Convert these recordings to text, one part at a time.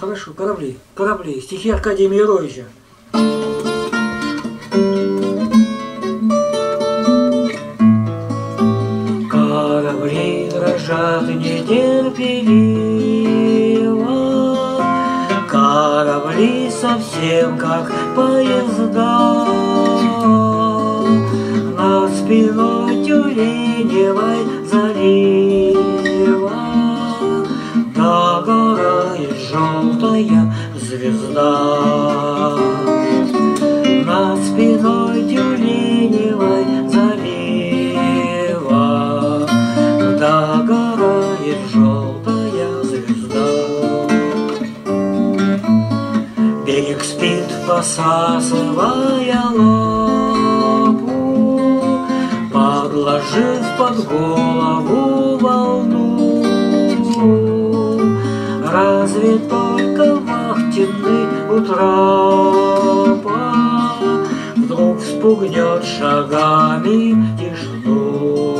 Хорошо, корабли, стихи Аркадия Мееровича. Корабли дрожат нетерпеливо, корабли совсем как поезда, над спиной тюленевой залива догорает желтая звезда. Над спиной тюленевой залива догорает желтая звезда. Берег спит, посасывая лапу, подложив под голову волну. Разве только вахтенный у трапа вдруг спугнет шагами тишину?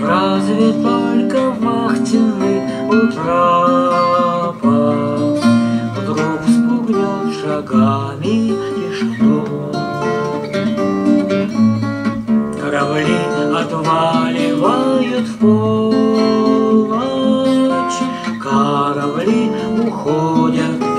Разве только вахтенный у трапа вдруг спугнет шагами тишину? Корабли отваливают в полночь, корабли уходят.